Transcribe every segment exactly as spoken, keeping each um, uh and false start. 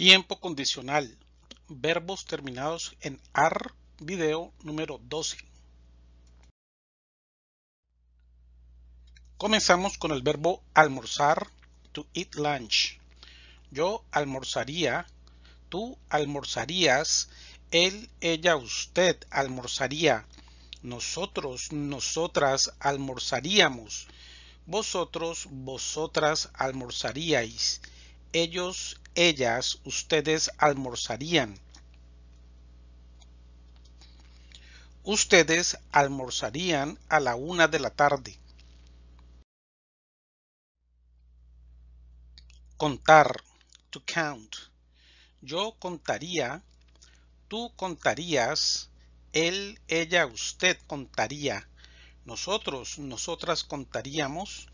Tiempo condicional. Verbos terminados en ar. Video número doce. Comenzamos con el verbo almorzar. To eat lunch. Yo almorzaría. Tú almorzarías. Él, ella, usted almorzaría. Nosotros, nosotras almorzaríamos. Vosotros, vosotras almorzaríais. Ellos, ellas, ustedes almorzarían. Ustedes almorzarían a la una de la tarde. Contar. To count. Yo contaría. Tú contarías. Él, ella, usted contaría. Nosotros, nosotras contaríamos.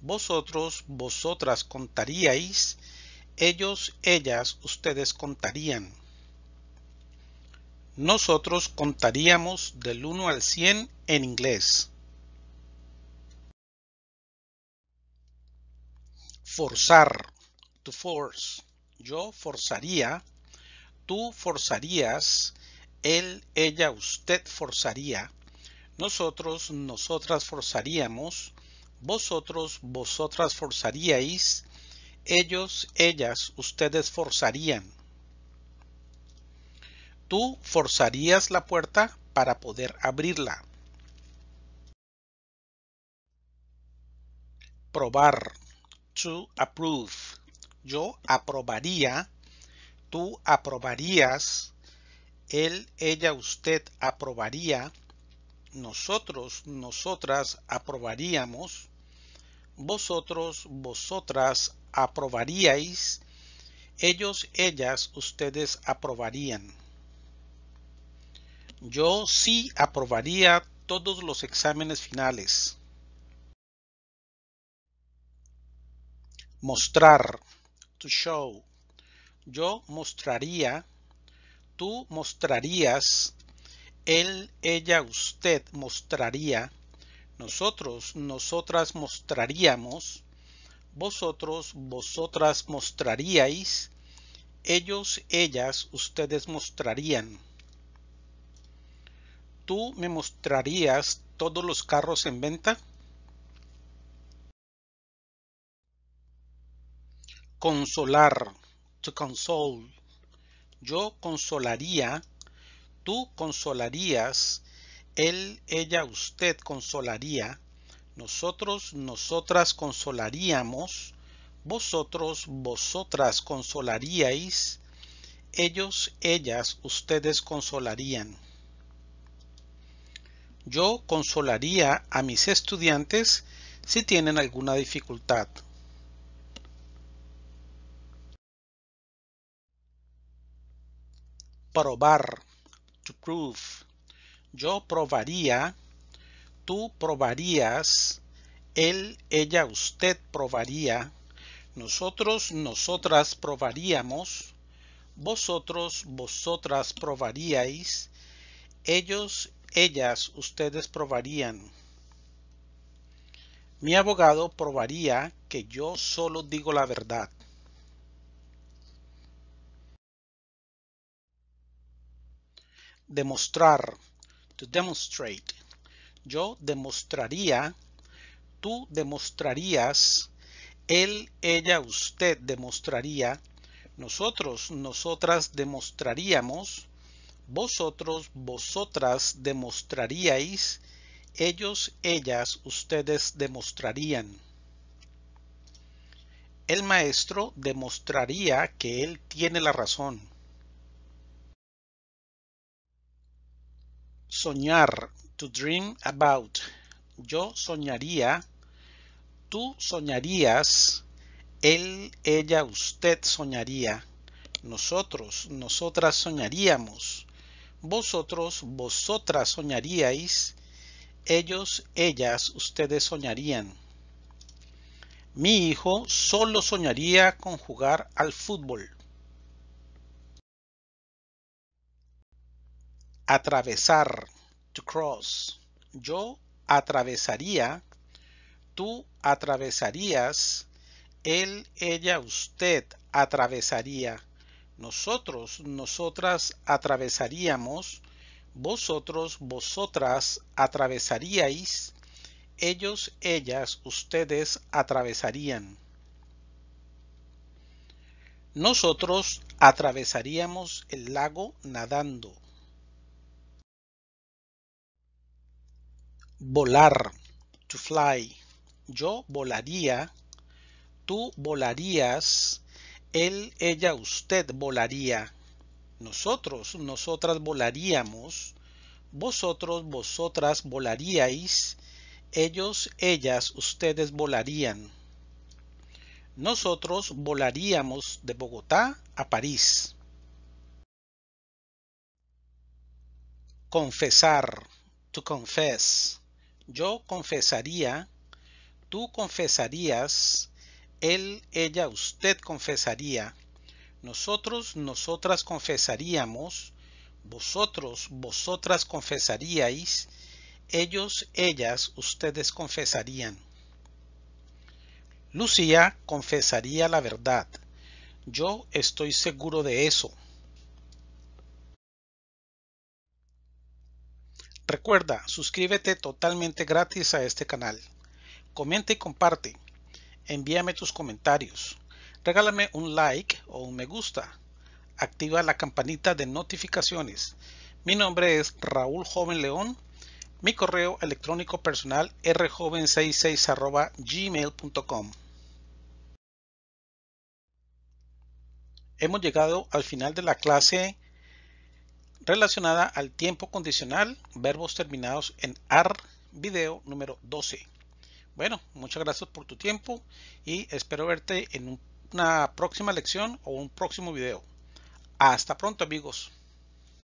Vosotros, vosotras contaríais. Ellos, ellas, ustedes contarían. Nosotros contaríamos del uno al cien en inglés. Forzar. To force. Yo forzaría. Tú forzarías. Él, ella, usted forzaría. Nosotros, nosotras forzaríamos. Vosotros, vosotras forzaríais. Ellos, ellas, ustedes forzarían. Tú forzarías la puerta para poder abrirla. Probar. To approve. Yo aprobaría. Tú aprobarías. Él, ella, usted aprobaría. Nosotros, nosotras aprobaríamos. Vosotros, vosotras aprobaríais. Ellos, ellas, ustedes aprobarían. Yo sí aprobaría todos los exámenes finales. Mostrar. To show. Yo mostraría. Tú mostrarías. Él, ella, usted mostraría. Nosotros, nosotras mostraríamos. Vosotros, vosotras mostraríais. Ellos, ellas, ustedes mostrarían. ¿Tú me mostrarías todos los carros en venta? Consolar. To console. Yo consolaría. Tú consolarías. Él, ella, usted consolaría. Nosotros, nosotras consolaríamos. Vosotros, vosotras consolaríais. Ellos, ellas, ustedes consolarían. Yo consolaría a mis estudiantes si tienen alguna dificultad. Probar. To prove. Yo probaría. Tú probarías. Él, ella, usted probaría. Nosotros, nosotras probaríamos. Vosotros, vosotras probaríais. Ellos, ellas, ustedes probarían. Mi abogado probaría que yo solo digo la verdad. Demostrar. To demonstrate. Yo demostraría. Tú demostrarías. Él, ella, usted demostraría. Nosotros, nosotras demostraríamos. Vosotros, vosotras demostraríais. Ellos, ellas, ustedes demostrarían. El maestro demostraría que él tiene la razón. Soñar. To dream about. Yo soñaría. Tú soñarías. Él, ella, usted soñaría. Nosotros, nosotras soñaríamos. Vosotros, vosotras soñaríais. Ellos, ellas, ustedes soñarían. Mi hijo solo soñaría con jugar al fútbol. Atravesar. To cross. Yo atravesaría. Tú atravesarías. Él, ella, usted atravesaría. Nosotros, nosotras atravesaríamos. Vosotros, vosotras atravesaríais. Ellos, ellas, ustedes atravesarían. Nosotros atravesaríamos el lago nadando. Volar, to fly. Yo volaría, tú volarías, él, ella, usted volaría. Nosotros, nosotras volaríamos, vosotros, vosotras volaríais, ellos, ellas, ustedes volarían. Nosotros volaríamos de Bogotá a París. Confesar, to confess. Yo confesaría, tú confesarías, él, ella, usted confesaría. Nosotros, nosotras confesaríamos, vosotros, vosotras confesaríais, ellos, ellas, ustedes confesarían. Lucía confesaría la verdad. Yo estoy seguro de eso. Recuerda, suscríbete totalmente gratis a este canal. Comenta y comparte. Envíame tus comentarios. Regálame un like o un me gusta. Activa la campanita de notificaciones. Mi nombre es Raúl Joven León. Mi correo electrónico personal r joven sesenta y seis arroba gmail punto com. Hemos llegado al final de la clase relacionada al tiempo condicional, verbos terminados en ar, video número doce. Bueno, muchas gracias por tu tiempo y espero verte en una próxima lección o un próximo video. Hasta pronto, amigos.